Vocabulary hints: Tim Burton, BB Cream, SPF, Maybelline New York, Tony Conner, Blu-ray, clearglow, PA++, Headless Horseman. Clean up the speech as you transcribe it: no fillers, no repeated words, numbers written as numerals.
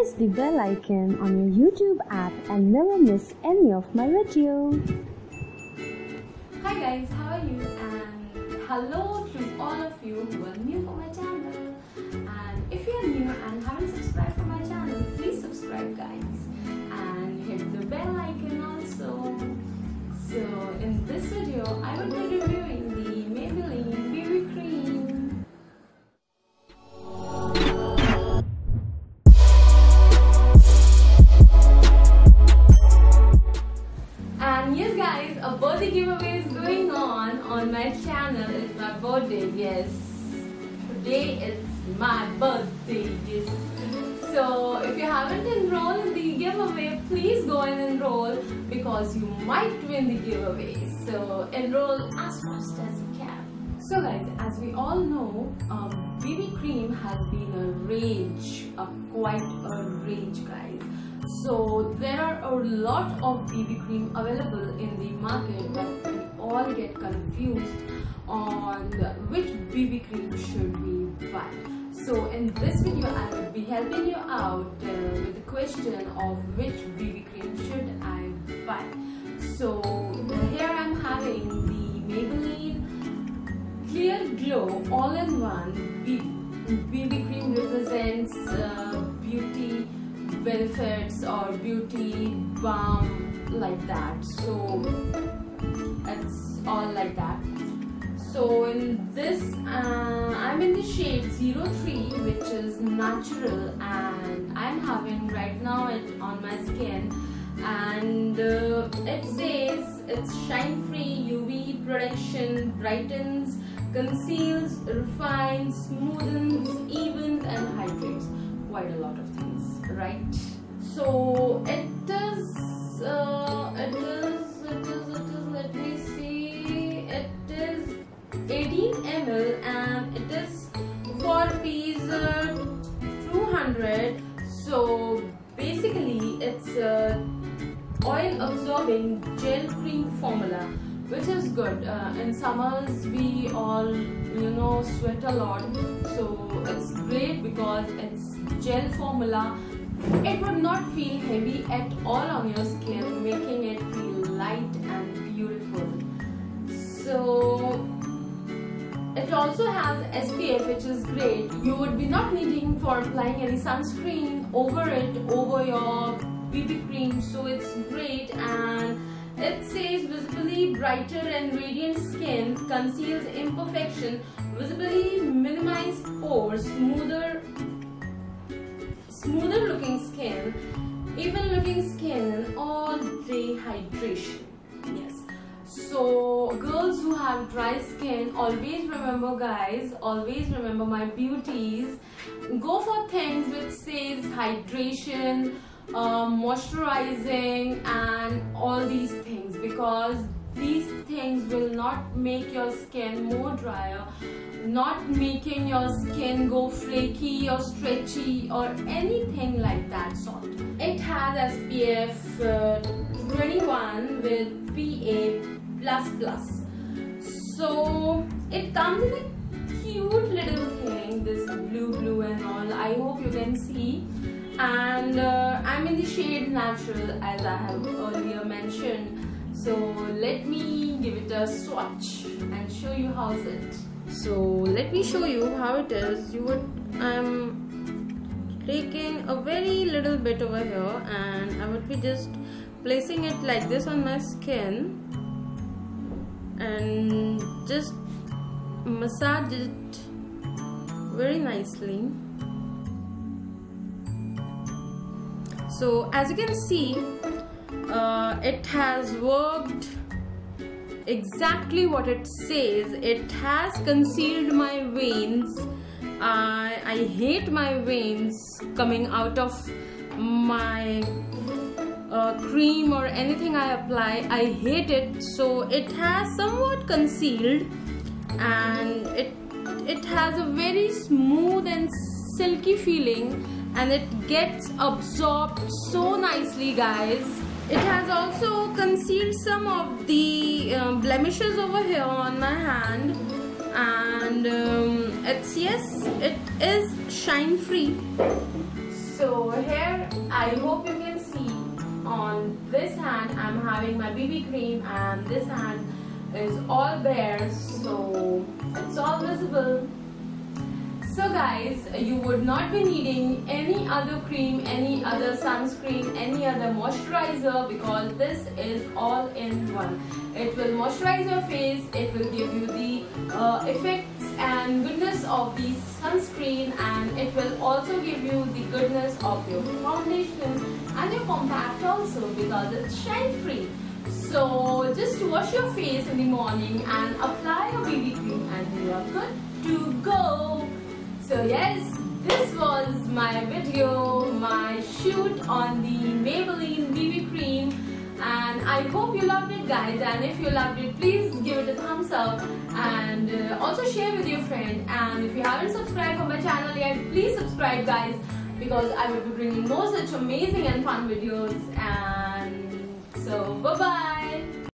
press the bell icon on your YouTube app and never miss any of my video. Hi guys, how are you? And hello to all of you who are new for my channel. And if you are new and haven't subscribed for my channel, please subscribe guys and hit the bell icon also. So in this video, I will be reviewing the Maybelline BB Cream. And yes guys, a birthday giveaway is going on my channel. It's my birthday, yes. Today it's my birthday, yes. So if you haven't enrolled in the giveaway, please go and enroll because you might win the giveaway. So enroll as fast as you can. So guys, as we all know, BB Cream has been a rage, quite a rage guys. So there are a lot of BB Cream available in the market, but we all get confused on which BB Cream should we buy. So in this video, I will be helping you out with the question of which BB cream should I buy. So here I am having the Maybelline Clear Glow All-in-One BB cream. Represents beauty benefits or beauty balm like that. So it's all like that. So in this, I'm in the shade 03, which is natural, and I'm having right now it on my skin, and it says it's shine free, UV protection, brightens, conceals, refines, smoothens, evens and hydrates. Quite a lot of things, right? So it is, let me see, it is 18 ml and it is for ₹200. So basically it's a oil absorbing gel cream formula, which is good. In summers we all, you know, sweat a lot, so it's great because it's gel formula. It would not feel heavy at all on your skin, making it feel light and beautiful. So it also has SPF, which is great. You would be not needing for applying any sunscreen over it, over your BB cream, so it's great. And it says visibly brighter and radiant skin, conceals imperfection, visibly minimize pores, smoother looking skin, even looking skin, and all day hydration. Yes. So girls who have dry skin, always remember guys, always remember my beauties, go for things which says hydration, moisturizing and all these things, because these things will not make your skin more drier, not making your skin go flaky or stretchy or anything like that sort. It has SPF 21 with PA++. So it comes in a cute little thing, this blue and all. I hope you can see. And I'm in the shade natural, as I have earlier mentioned. So let me give it a swatch and show you how's it. So let me show you how it is. I'm taking a very little bit over here, and I would be just placing it like this on my skin and just massage it very nicely. So as you can see, it has worked exactly what it says. It has concealed my veins. I hate my veins coming out of my cream or anything I apply. I hate it. So it has somewhat concealed, and it has a very smooth and silky feeling, and it gets absorbed so nicely guys. It has also concealed some of the blemishes over here on my hand, and it's, yes, it is shine free. So here I hope you can see on this hand I'm having my BB cream and this hand is all bare, so it's all visible. So guys, you would not be needing any other cream, any other sunscreen, any other moisturizer, because this is all in one. It will moisturize your face, it will give you the effects and goodness of the sunscreen, and it will also give you the goodness of your foundation and your compact also, because it's shine free. So just wash your face in the morning and apply your BB cream and you are good to go. So yes, this was my video, my shoot on the Maybelline BB cream, and I hope you loved it guys, and if you loved it, please give it a thumbs up and also share with your friend. And if you haven't subscribed for my channel yet, please subscribe guys, because I will be bringing more such amazing and fun videos. And